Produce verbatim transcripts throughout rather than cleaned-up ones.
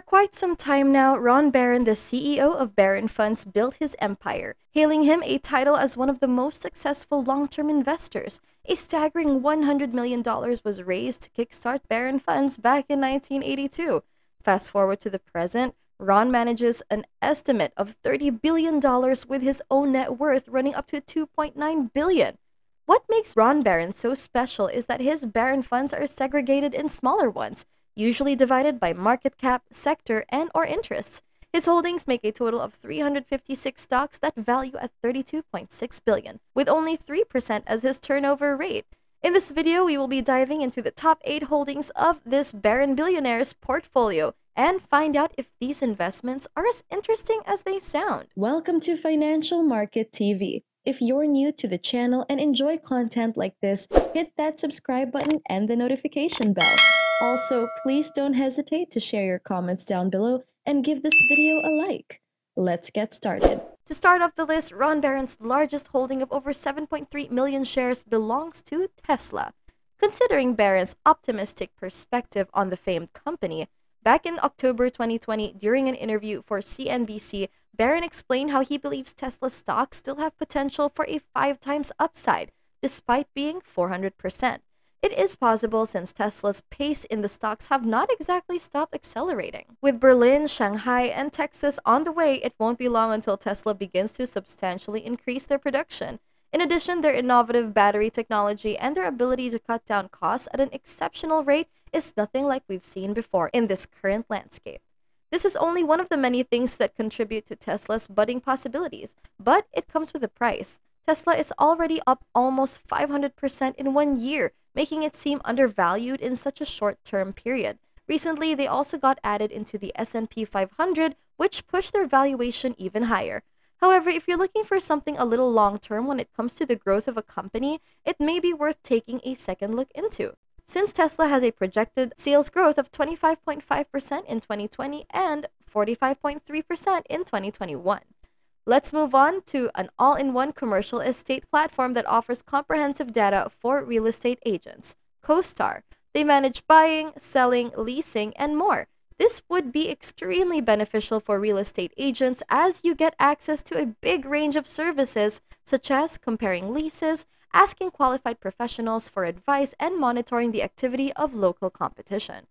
For quite some time now, Ron Baron, the C E O of Baron Funds, built his empire, hailing him a title as one of the most successful long-term investors. A staggering one hundred million dollars was raised to kickstart Baron Funds back in nineteen eighty-two. Fast forward to the present, Ron manages an estimate of thirty billion dollars with his own net worth running up to two point nine billion dollars. What makes Ron Baron so special is that his Baron Funds are segregated in smaller ones, usually divided by market cap, sector, and or interests. His holdings make a total of three hundred fifty-six stocks that value at thirty-two point six billion dollars, with only three percent as his turnover rate. In this video, we will be diving into the top eight holdings of this Baron billionaire's portfolio and find out if these investments are as interesting as they sound. Welcome to Financial Market T V. If you're new to the channel and enjoy content like this, hit that subscribe button and the notification bell. Also, please don't hesitate to share your comments down below and give this video a like. Let's get started. To start off the list, Ron Baron's largest holding of over seven point three million shares belongs to Tesla. Considering Baron's optimistic perspective on the famed company, back in October twenty twenty, during an interview for C N B C, Baron explained how he believes Tesla stocks still have potential for a five times upside, despite being four hundred percent. It is possible since Tesla's pace in the stocks have not exactly stopped accelerating. With Berlin, Shanghai, and Texas on the way, it won't be long until Tesla begins to substantially increase their production. In addition, their innovative battery technology and their ability to cut down costs at an exceptional rate is nothing like we've seen before in this current landscape. This is only one of the many things that contribute to Tesla's budding possibilities, but it comes with a price. Tesla is already up almost five hundred percent in one year, making it seem undervalued in such a short-term period. Recently, they also got added into the S and P five hundred, which pushed their valuation even higher. However, if you're looking for something a little long-term when it comes to the growth of a company, it may be worth taking a second look into. Since Tesla has a projected sales growth of twenty-five point five percent in twenty twenty and forty-five point three percent in twenty twenty-one. Let's move on to an all-in-one commercial estate platform that offers comprehensive data for real estate agents, CoStar. They manage buying, selling, leasing, and more. This would be extremely beneficial for real estate agents as you get access to a big range of services such as comparing leases, asking qualified professionals for advice, and monitoring the activity of local competition.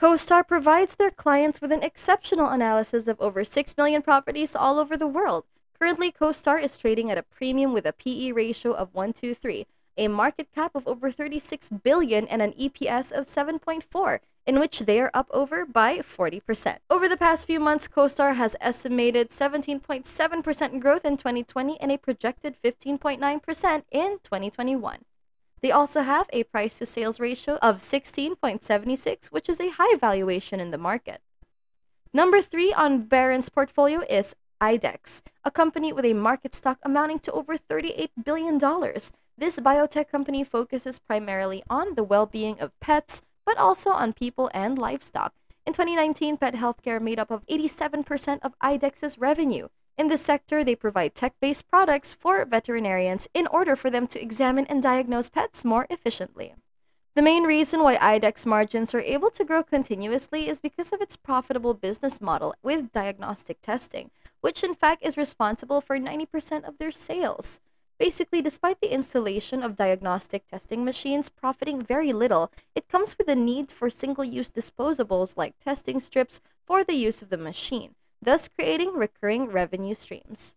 CoStar provides their clients with an exceptional analysis of over six million properties all over the world. Currently, CoStar is trading at a premium with a P E ratio of one to three, a market cap of over thirty-six billion dollars, and an E P S of seven point four, in which they are up over by forty percent. Over the past few months, CoStar has estimated seventeen point seven percent growth in twenty twenty and a projected fifteen point nine percent in twenty twenty-one. They also have a price-to-sales ratio of sixteen point seven six, which is a high valuation in the market. Number three on Baron's portfolio is IDEXX, a company with a market stock amounting to over thirty-eight billion dollars. This biotech company focuses primarily on the well-being of pets, but also on people and livestock. In twenty nineteen, pet healthcare made up of eighty-seven percent of IDEXX's revenue. In this sector, they provide tech-based products for veterinarians in order for them to examine and diagnose pets more efficiently. The main reason why IDEXX margins are able to grow continuously is because of its profitable business model with diagnostic testing, which in fact is responsible for ninety percent of their sales. Basically, despite the installation of diagnostic testing machines profiting very little, it comes with a need for single-use disposables like testing strips for the use of the machine, thus creating recurring revenue streams.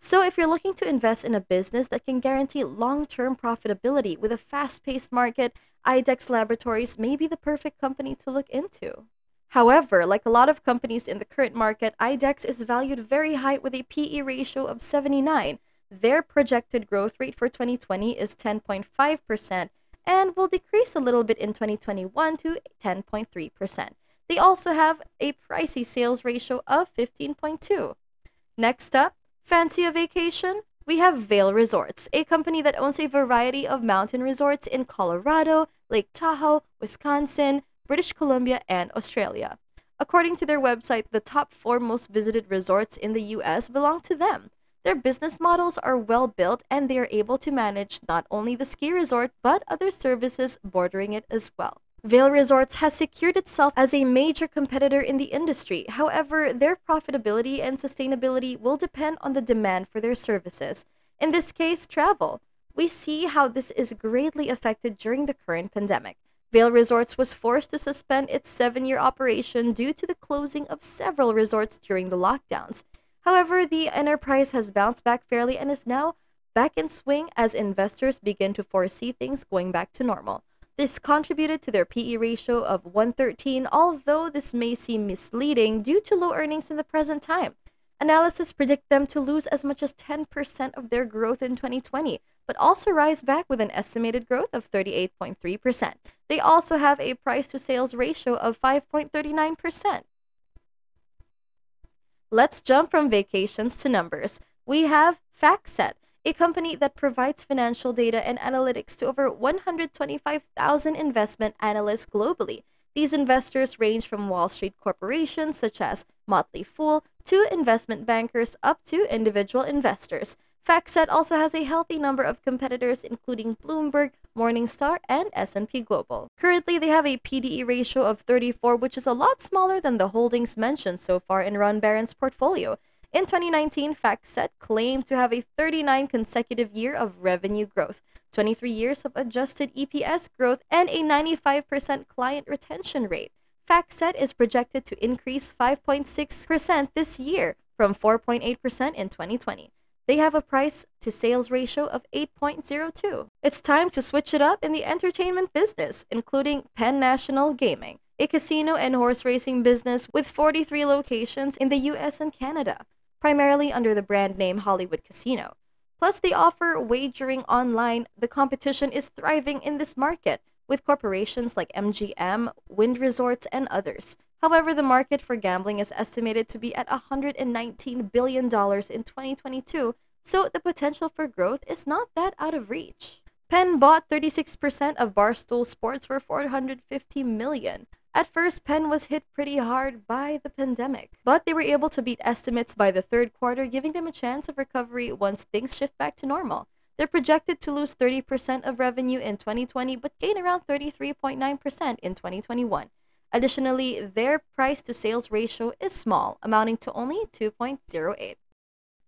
So if you're looking to invest in a business that can guarantee long-term profitability with a fast-paced market, IDEXX Laboratories may be the perfect company to look into. However, like a lot of companies in the current market, IDEXX is valued very high with a P E ratio of seventy-nine. Their projected growth rate for twenty twenty is ten point five percent and will decrease a little bit in twenty twenty-one to ten point three percent. They also have a pricey sales ratio of fifteen point two. Next up, fancy a vacation? We have Vail Resorts, a company that owns a variety of mountain resorts in Colorado, Lake Tahoe, Wisconsin, British Columbia, and Australia. According to their website, the top four most visited resorts in the U S belong to them. Their business models are well built and they are able to manage not only the ski resort but other services bordering it as well. Vail Resorts has secured itself as a major competitor in the industry. However, their profitability and sustainability will depend on the demand for their services, in this case, travel. We see how this is greatly affected during the current pandemic. Vail Resorts was forced to suspend its seven-year operation due to the closing of several resorts during the lockdowns. However, the enterprise has bounced back fairly and is now back in swing as investors begin to foresee things going back to normal. This contributed to their P E ratio of one thirteen, although this may seem misleading due to low earnings in the present time. Analysts predict them to lose as much as ten percent of their growth in twenty twenty, but also rise back with an estimated growth of thirty-eight point three percent. They also have a price-to-sales ratio of five point three nine percent. Let's jump from vacations to numbers. We have FactSet, a company that provides financial data and analytics to over one hundred twenty-five thousand investment analysts globally. These investors range from Wall Street corporations such as Motley Fool to investment bankers up to individual investors. FactSet also has a healthy number of competitors including Bloomberg, Morningstar, and S and P Global. Currently, they have a P D E ratio of thirty-four, which is a lot smaller than the holdings mentioned so far in Ron Baron's portfolio. In twenty nineteen, FactSet claimed to have a thirty-nine consecutive year of revenue growth, twenty-three years of adjusted E P S growth, and a ninety-five percent client retention rate. FactSet is projected to increase five point six percent this year from four point eight percent in twenty twenty. They have a price-to-sales ratio of eight point zero two. It's time to switch it up in the entertainment business, including Penn National Gaming, a casino and horse racing business with forty-three locations in the U S and Canada, primarily under the brand name Hollywood Casino. Plus, they offer wagering online. The competition is thriving in this market with corporations like M G M, Wind Resorts, and others. However, the market for gambling is estimated to be at one hundred nineteen billion dollars in twenty twenty-two, so the potential for growth is not that out of reach. Penn bought thirty-six percent of Barstool Sports for four hundred fifty million dollars. At first, Penn was hit pretty hard by the pandemic, but they were able to beat estimates by the third quarter, giving them a chance of recovery once things shift back to normal. They're projected to lose thirty percent of revenue in twenty twenty, but gain around thirty-three point nine percent in twenty twenty-one. Additionally, their price-to-sales ratio is small, amounting to only two point zero eight.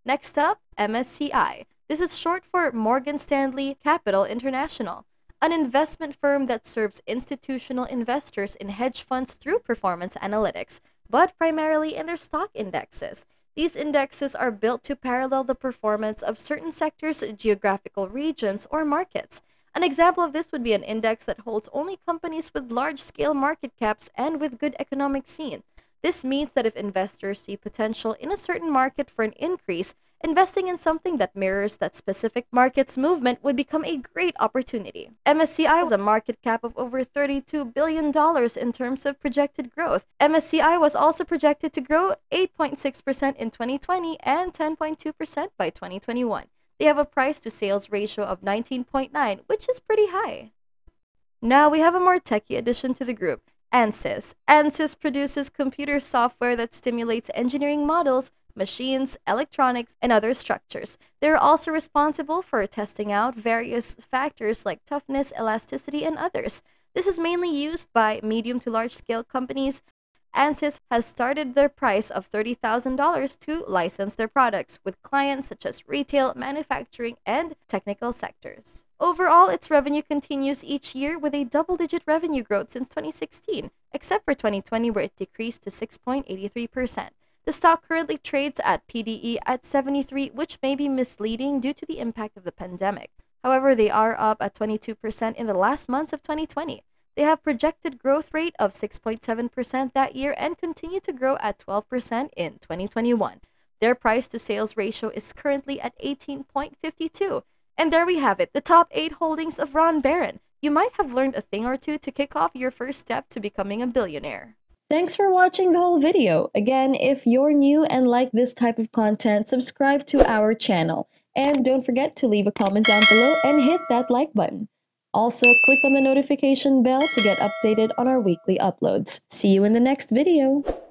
Next up, M S C I. This is short for Morgan Stanley Capital International, an investment firm that serves institutional investors in hedge funds through performance analytics, but primarily in their stock indexes. These indexes are built to parallel the performance of certain sectors, geographical regions, or markets. An example of this would be an index that holds only companies with large-scale market caps and with good economic scene. This means that if investors see potential in a certain market for an increase, investing in something that mirrors that specific market's movement would become a great opportunity. M S C I has a market cap of over thirty-two billion dollars in terms of projected growth. M S C I was also projected to grow eight point six percent in twenty twenty and ten point two percent by twenty twenty-one. They have a price-to-sales ratio of nineteen point nine, which is pretty high. Now we have a more techie addition to the group, Ansys. Ansys produces computer software that stimulates engineering models, machines, electronics, and other structures. They're also responsible for testing out various factors like toughness, elasticity, and others. This is mainly used by medium to large-scale companies. Ansys has started their price of thirty thousand dollars to license their products with clients such as retail, manufacturing, and technical sectors. Overall, its revenue continues each year with a double-digit revenue growth since twenty sixteen, except for twenty twenty where it decreased to six point eight three percent. The stock currently trades at P D E at seventy-three, which may be misleading due to the impact of the pandemic. However, they are up at twenty-two percent in the last months of twenty twenty. They have projected growth rate of six point seven percent that year and continue to grow at twelve percent in twenty twenty-one. Their price-to-sales ratio is currently at eighteen point five two. And there we have it, the top eight holdings of Ron Baron. You might have learned a thing or two to kick off your first step to becoming a billionaire. Thanks for watching the whole video. Again, if you're new and like this type of content, subscribe to our channel. And don't forget to leave a comment down below and hit that like button. Also, click on the notification bell to get updated on our weekly uploads. See you in the next video!